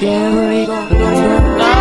Can't wait.